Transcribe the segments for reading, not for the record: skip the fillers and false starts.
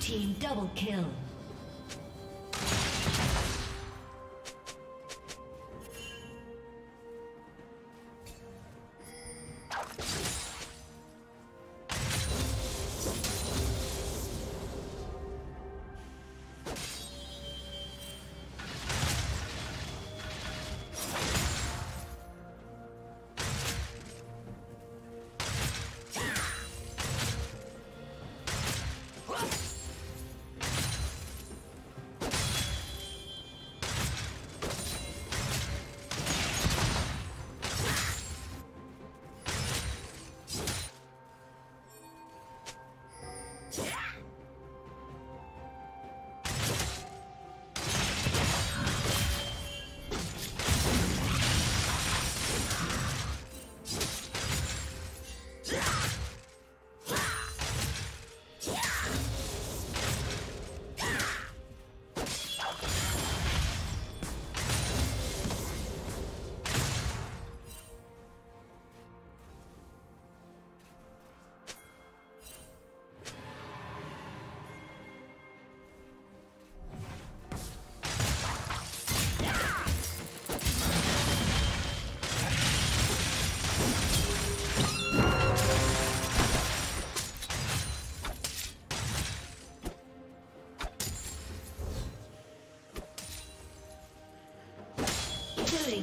Team double kill.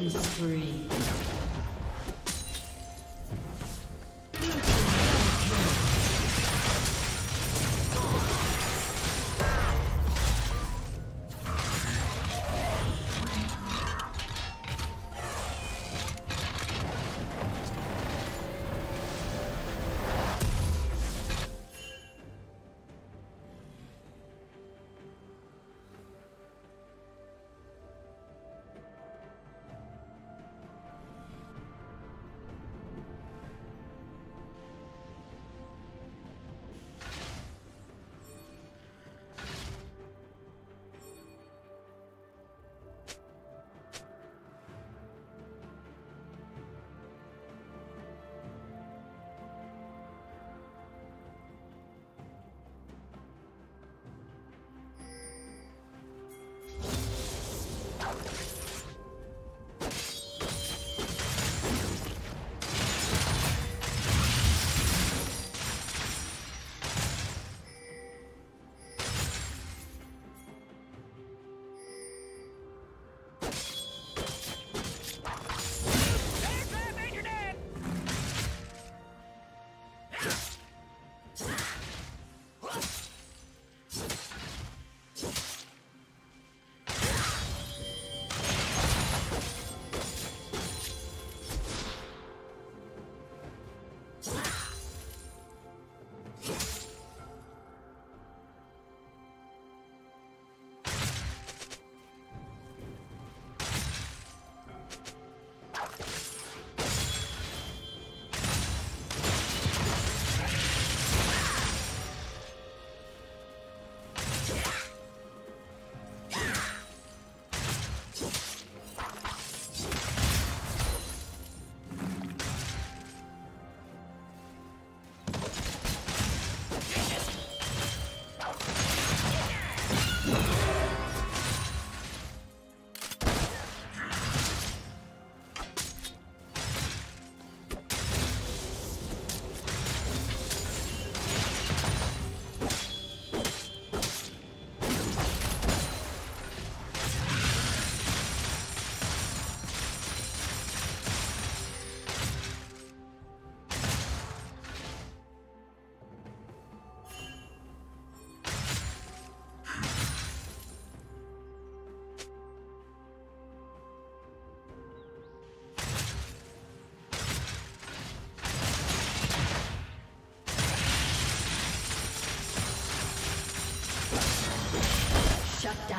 Spree.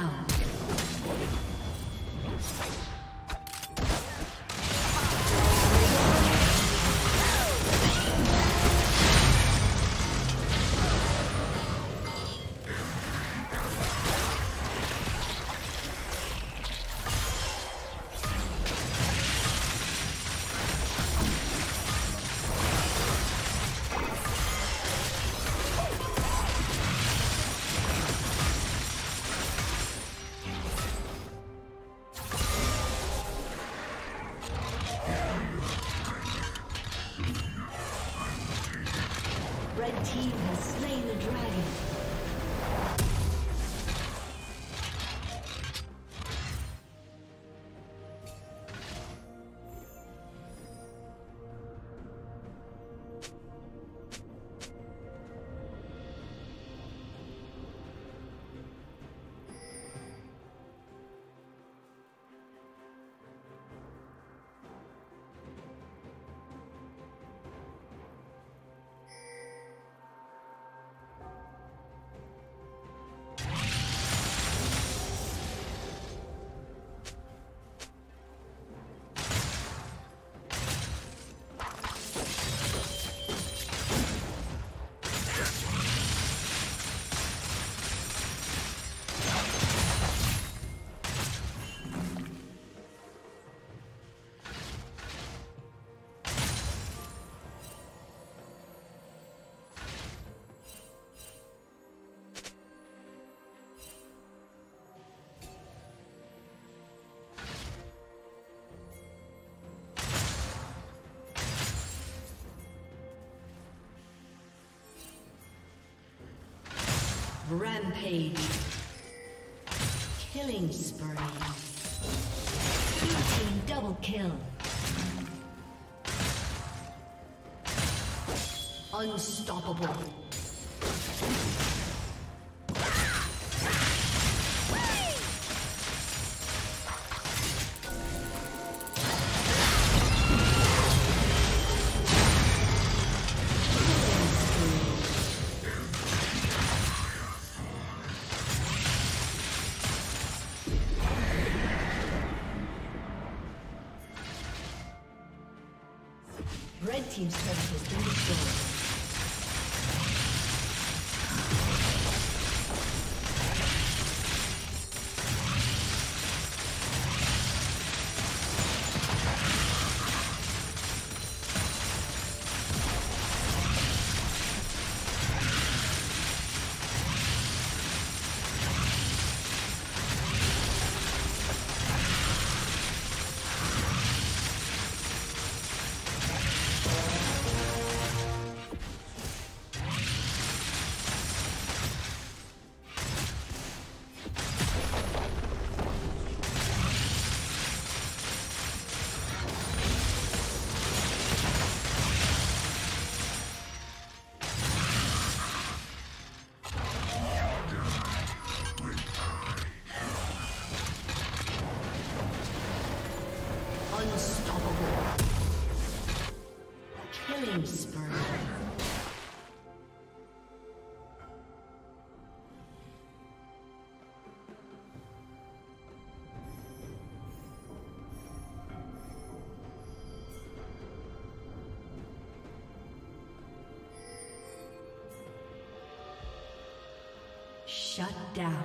down. Rampage. Killing spree. Blue team double kill. Unstoppable. Red team's turret has been destroyed. Shut down.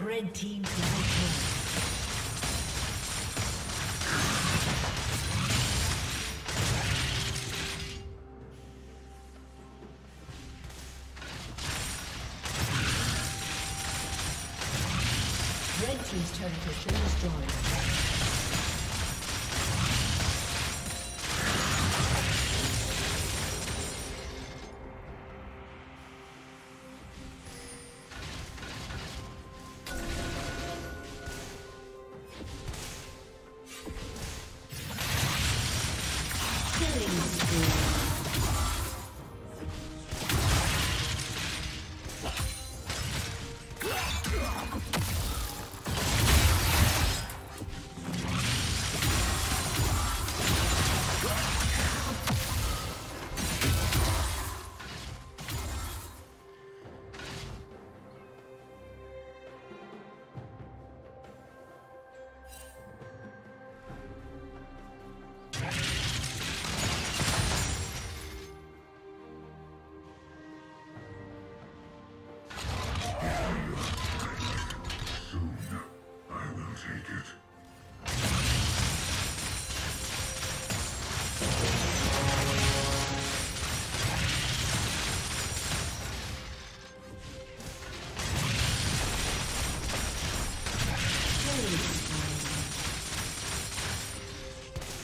Red team double kill. Red team's turret has been destroyed.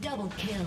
Double kill.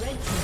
Red team.